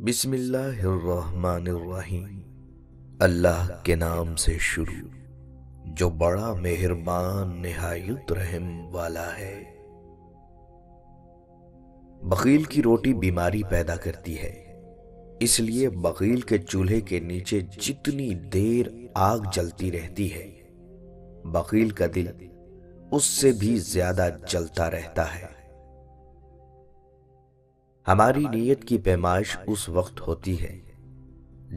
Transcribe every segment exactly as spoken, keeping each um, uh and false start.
बिस्मिल्लाहिर्रहमानिर्रहीम। अल्लाह के नाम से शुरू, जो बड़ा मेहरबान निहायत रहम वाला है। बखील की रोटी बीमारी पैदा करती है, इसलिए बखील के चूल्हे के नीचे जितनी देर आग जलती रहती है, बखील का दिल उससे भी ज्यादा जलता रहता है। हमारी नीयत की पैमाइश उस वक्त होती है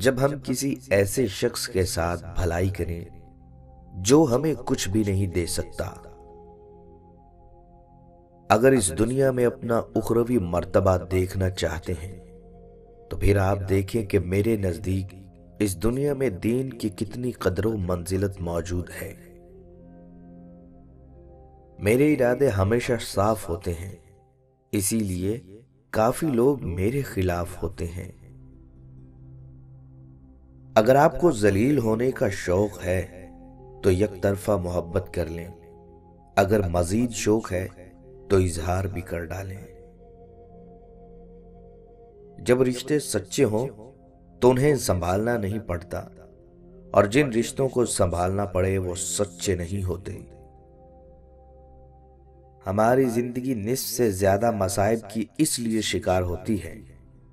जब हम किसी ऐसे शख्स के साथ भलाई करें जो हमें कुछ भी नहीं दे सकता। अगर इस दुनिया में अपना उखरवी मर्तबा देखना चाहते हैं तो फिर आप देखें कि मेरे नजदीक इस दुनिया में दीन की कितनी कदर व मंजिलत मौजूद है। मेरे इरादे हमेशा साफ होते हैं, इसीलिए काफी लोग मेरे खिलाफ होते हैं। अगर आपको जलील होने का शौक है तो एक तरफा मोहब्बत कर लें, अगर मजीद शौक है तो इजहार भी कर डालें। जब रिश्ते सच्चे हों तो उन्हें संभालना नहीं पड़ता, और जिन रिश्तों को संभालना पड़े वो सच्चे नहीं होते। हमारी जिंदगी निस्फ से ज्यादा मसाइब की इसलिए शिकार होती है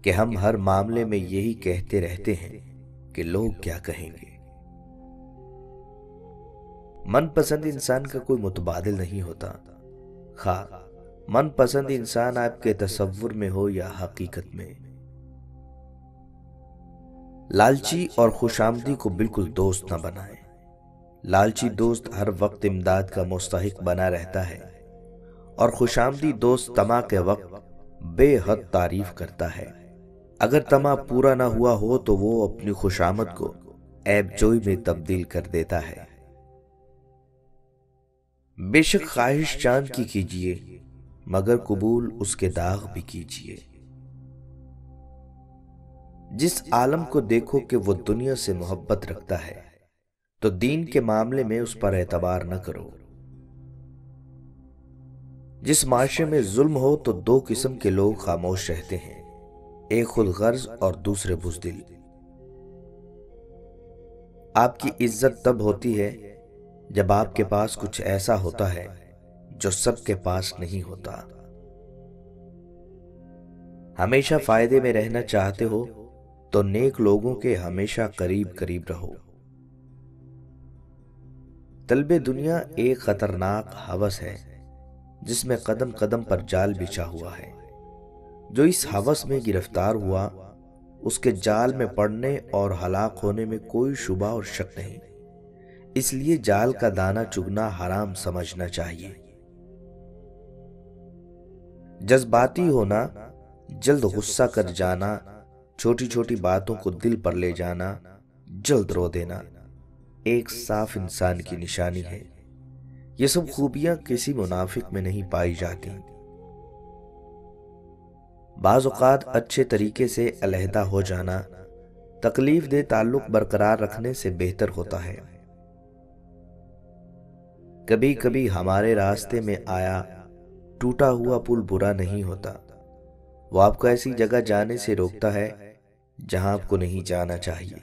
कि हम हर मामले में यही कहते रहते हैं कि लोग क्या कहेंगे। मनपसंद इंसान का कोई मुतबादिल नहीं होता, खा मनपसंद इंसान आपके तसव्वुर में हो या हकीकत में। लालची और खुशामदी को बिल्कुल दोस्त ना बनाएं। लालची दोस्त हर वक्त इमदाद का मुस्तहिक बना रहता है और खुशामदी दोस्त तमा के वक्त बेहद तारीफ करता है। अगर तमा पूरा ना हुआ हो तो वो अपनी खुशामद को ऐबजोई में तब्दील कर देता है। बेशक ख्वाहिश चांद की कीजिए, मगर कबूल उसके दाग भी कीजिए। जिस आलम को देखो कि वो दुनिया से मोहब्बत रखता है तो दीन के मामले में उस पर एतबार न करो। जिस माशरे में जुल्म हो तो दो किस्म के लोग खामोश रहते हैं, एक खुदगर्ज और दूसरे बुजदिल। आपकी इज्जत तब होती है जब आपके पास कुछ ऐसा होता है जो सबके पास नहीं होता। हमेशा फायदे में रहना चाहते हो तो नेक लोगों के हमेशा करीब करीब रहो। तलब दुनिया एक खतरनाक हवस है जिसमें कदम कदम पर जाल बिछा हुआ है। जो इस हवस में गिरफ्तार हुआ उसके जाल में पड़ने और हलाक होने में कोई शुबा और शक नहीं, इसलिए जाल का दाना चुगना हराम समझना चाहिए। जज्बाती होना, जल्द गुस्सा कर जाना, छोटी छोटी बातों को दिल पर ले जाना, जल्द रो देना एक साफ इंसान की निशानी है। ये सब खूबियां किसी मुनाफिक में नहीं पाई जाती। बाज़ औक़ात अच्छे तरीके से अलहदा हो जाना तकलीफ दे ताल्लुक बरकरार रखने से बेहतर होता है। कभी कभी हमारे रास्ते में आया टूटा हुआ पुल बुरा नहीं होता, वो आपको ऐसी जगह जाने से रोकता है जहां आपको नहीं जाना चाहिए।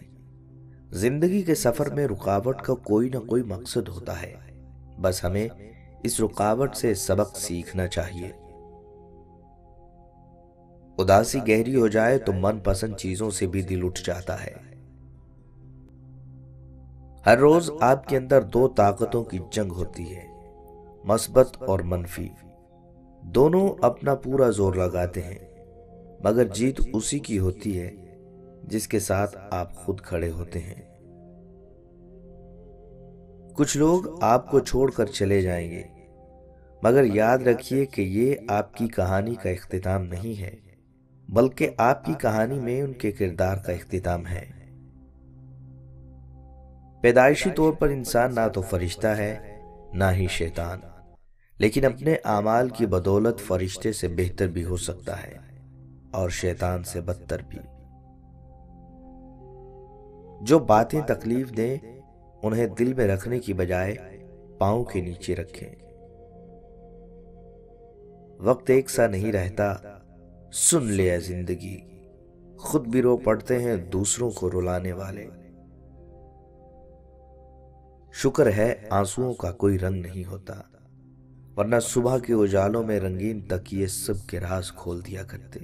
जिंदगी के सफर में रुकावट का कोई ना कोई मकसद होता है, बस हमें इस रुकावट से सबक सीखना चाहिए। उदासी गहरी हो जाए तो मनपसंद चीजों से भी दिल उठ जाता है। हर रोज आपके अंदर दो ताकतों की जंग होती है, मस्बत और मनफी। दोनों अपना पूरा जोर लगाते हैं, मगर जीत उसी की होती है जिसके साथ आप खुद खड़े होते हैं। कुछ लोग आपको छोड़कर चले जाएंगे, मगर याद रखिए कि ये आपकी कहानी का इख्तिताम नहीं है, बल्कि आपकी कहानी में उनके किरदार का इख्तिताम है। पैदाइशी तौर पर इंसान ना तो फरिश्ता है ना ही शैतान, लेकिन अपने आमाल की बदौलत फरिश्ते से बेहतर भी हो सकता है और शैतान से बदतर भी। जो बातें तकलीफ दें उन्हें दिल में रखने की बजाय पांव के नीचे रखें। वक्त एक सा नहीं रहता, सुन ले जिंदगी, खुद भी रो पड़ते हैं दूसरों को रुलाने वाले। शुक्र है आंसुओं का कोई रंग नहीं होता, वरना सुबह के उजालों में रंगीन तकिए सब के राज खोल दिया करते।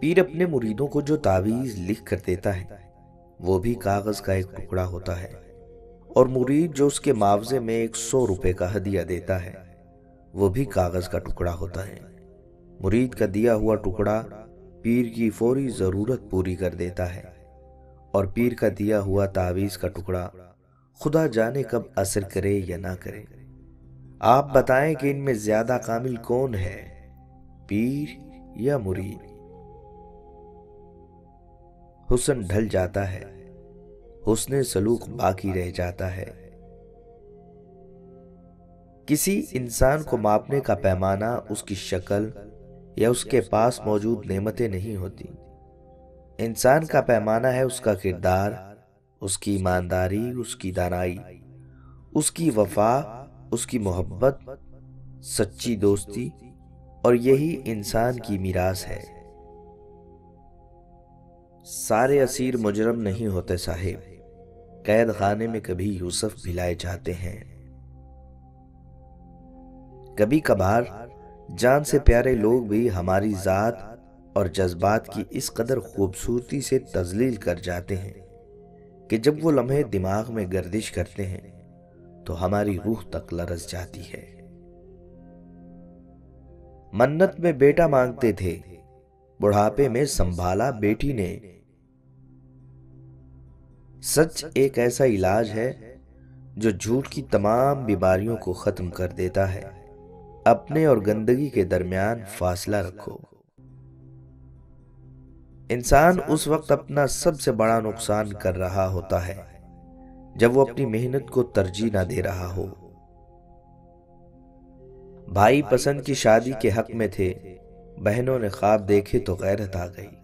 पीर अपने मुरीदों को जो तावीज लिख कर देता है वो भी कागज का एक टुकड़ा होता है, और मुरीद जो उसके मुआवजे में एक सौ रुपए का हदिया देता है वो भी कागज का टुकड़ा होता है। मुरीद का दिया हुआ टुकड़ा पीर की फौरी जरूरत पूरी कर देता है, और पीर का दिया हुआ तावीज़ का टुकड़ा खुदा जाने कब असर करे या ना करे। आप बताएं कि इनमें ज्यादा कामिल कौन है, पीर या मुरीद? हुस्न ढल जाता है, हुस्ने सलूक बाकी रह जाता है। किसी इंसान को मापने का पैमाना उसकी शक्ल या उसके पास मौजूद नेमतें नहीं होती। इंसान का पैमाना है उसका किरदार, उसकी ईमानदारी, उसकी दानाई, उसकी वफा, उसकी मोहब्बत, सच्ची दोस्ती, और यही इंसान की मिरास है। सारे असीर मुजरम नहीं होते साहिब, कैद खाने में कभी यूसुफ भिलाए जाते हैं। कभी कभार जान से प्यारे लोग भी हमारी जात और जज्बात की इस कदर खूबसूरती से तजलील कर जाते हैं कि जब वो लम्हे दिमाग में गर्दिश करते हैं तो हमारी रूह तक लरस जाती है। मन्नत में बेटा मांगते थे, बुढ़ापे में संभाला बेटी ने। सच एक ऐसा इलाज है जो झूठ की तमाम बीमारियों को खत्म कर देता है। अपने और गंदगी के दरमियान फासला रखो। इंसान उस वक्त अपना सबसे बड़ा नुकसान कर रहा होता है जब वो अपनी मेहनत को तरजीह ना दे रहा हो। भाई पसंद की शादी के हक में थे, बहनों ने ख्वाब देखे तो गैरत आ गई।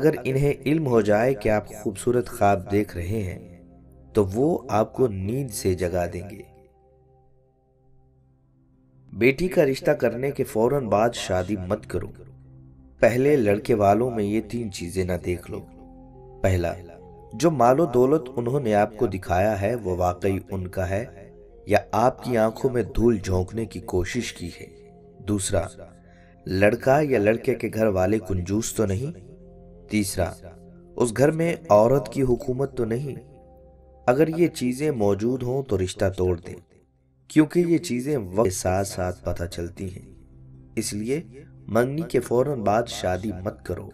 अगर इन्हें इल्म हो जाए कि आप खूबसूरत ख्वाब देख रहे हैं तो वो आपको नींद से जगा देंगे। बेटी का रिश्ता करने के फौरन बाद शादी मत करो। पहले लड़के वालों में ये तीन चीजें ना देख लो। पहला, जो मालो दौलत उन्होंने आपको दिखाया है वो वाकई उनका है या आपकी आंखों में धूल झोंकने की कोशिश की है। दूसरा, लड़का या लड़के के घर वाले कंजूस तो नहीं। तीसरा, उस घर में औरत की हुकूमत तो नहीं। अगर ये चीजें मौजूद हों तो रिश्ता तोड़ दें, क्योंकि ये चीजें वक्त के साथ साथ पता चलती हैं। इसलिए मंगनी के फौरन बाद शादी मत करो।